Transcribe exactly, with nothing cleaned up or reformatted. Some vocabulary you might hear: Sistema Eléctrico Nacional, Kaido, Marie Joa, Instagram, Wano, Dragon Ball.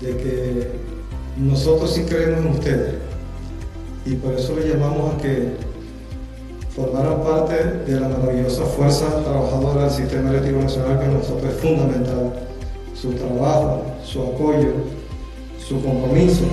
de que nosotros sí creemos en ustedes y por eso les llamamos a que formaran parte de la maravillosa fuerza trabajadora del Sistema Eléctrico Nacional, que para nosotros es fundamental, su trabajo, su apoyo, su compromiso.